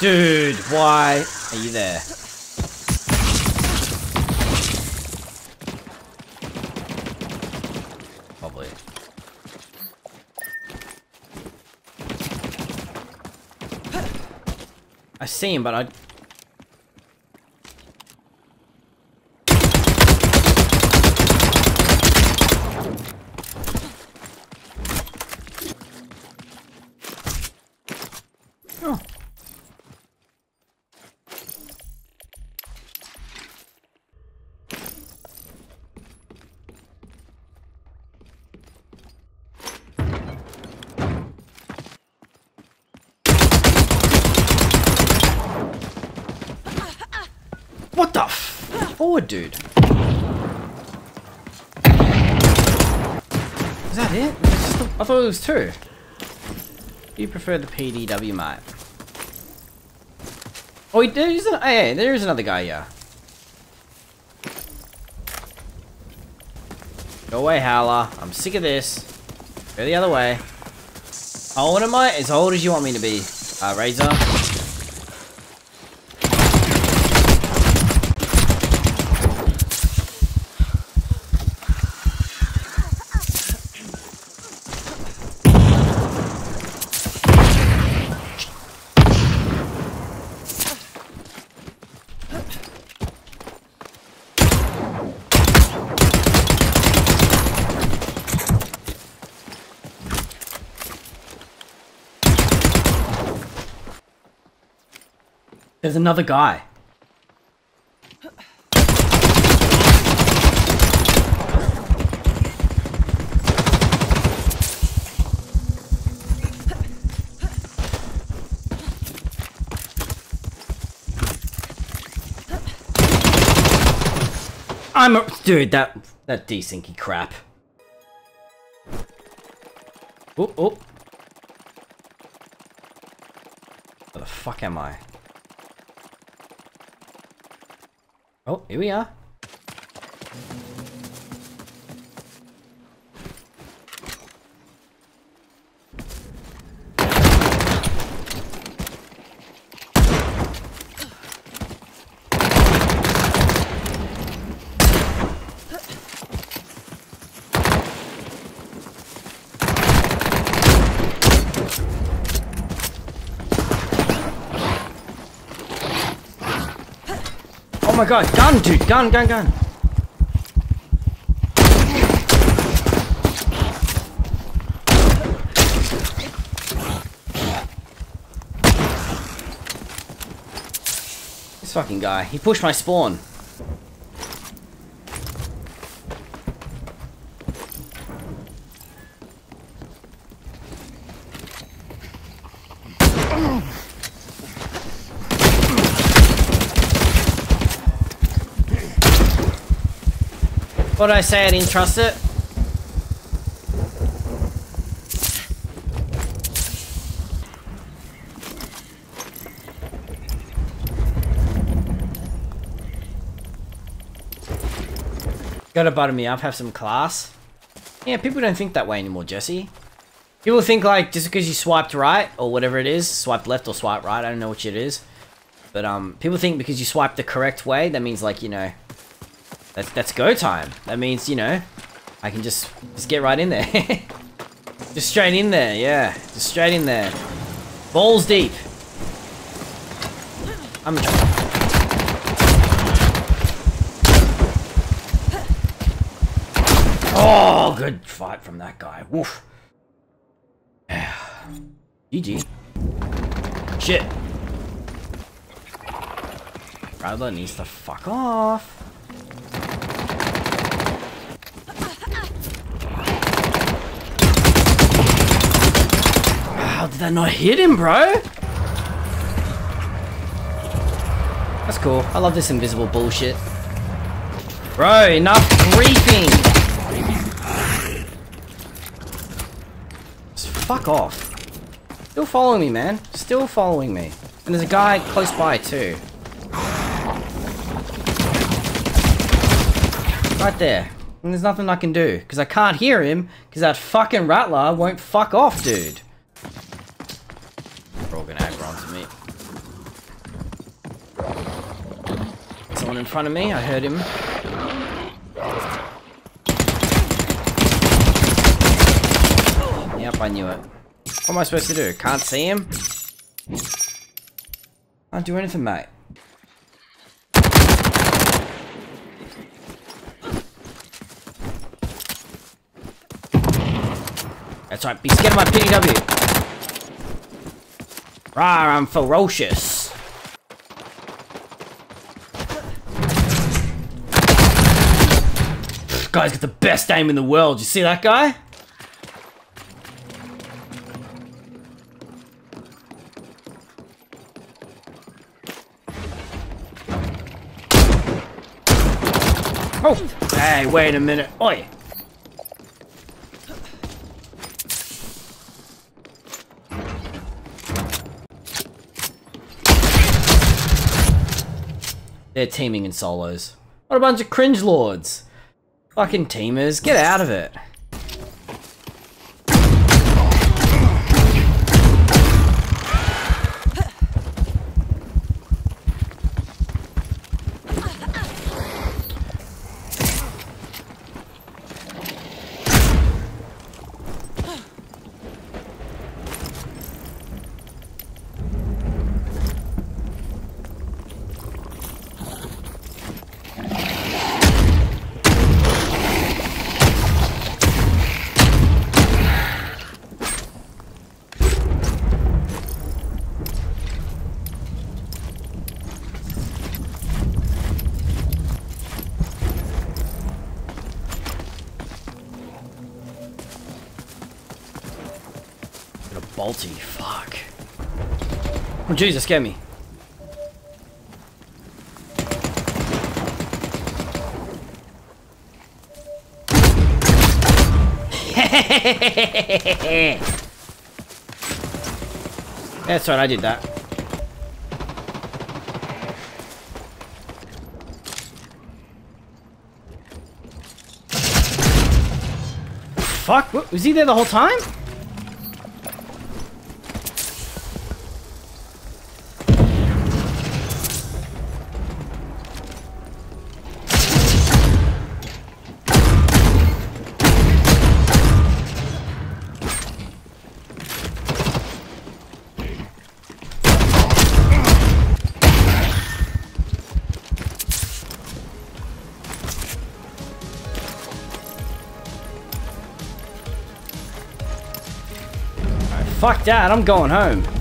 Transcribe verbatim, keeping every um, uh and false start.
Dude, why are you there? Probably. I see him, but I... Oh. What the f- forward, dude? Is that it? I thought it was two. You prefer the P D W, mate? Oh, there's a, hey, there is another guy here. Go away, Howler. I'm sick of this. Go the other way. I want to mate as old as you want me to be, uh, Razor. There's another guy. I'm a dude. That that desyncy crap. Oh oh. Where the fuck am I? Oh, here we are. Oh my god, gun dude, gun, gun, gun. This fucking guy, he pushed my spawn. What did I say? I didn't trust it? Gotta butter me up, have some class. Yeah, people don't think that way anymore, Jesse. People think like, just because you swiped right, or whatever it is, swipe left or swipe right, I don't know which it is. But um, people think because you swipe the correct way, that means like, you know, That's, that's go time. That means, you know, I can just, just get right in there. Just straight in there, yeah. Just straight in there. Balls deep. I'm a... Oh, good fight from that guy. Woof. Yeah. G G. Shit. Rattler needs to fuck off. How did that not hit him, bro? That's cool. I love this invisible bullshit. Bro, enough creeping! Just fuck off. Still following me, man. Still following me. And there's a guy close by, too. Right there. And there's nothing I can do. Because I can't hear him. Because that fucking Rattler won't fuck off, dude. Gonna aggro onto me. One in front of me, I heard him. Yep, I knew it. What am I supposed to do? Can't see him? Can't do anything, mate. That's right, be scared of my P D W. Rah, I'm ferocious. This guy's got the best aim in the world. You see that guy? Oh! Hey, wait a minute. Oi! They're teaming in solos. What a bunch of cringe lords! Fucking teamers, get out of it! Balti, fuck. Oh, Jesus, scare me. That's right, I did that. Fuck, what, was he there the whole time? Fuck that, I'm going home.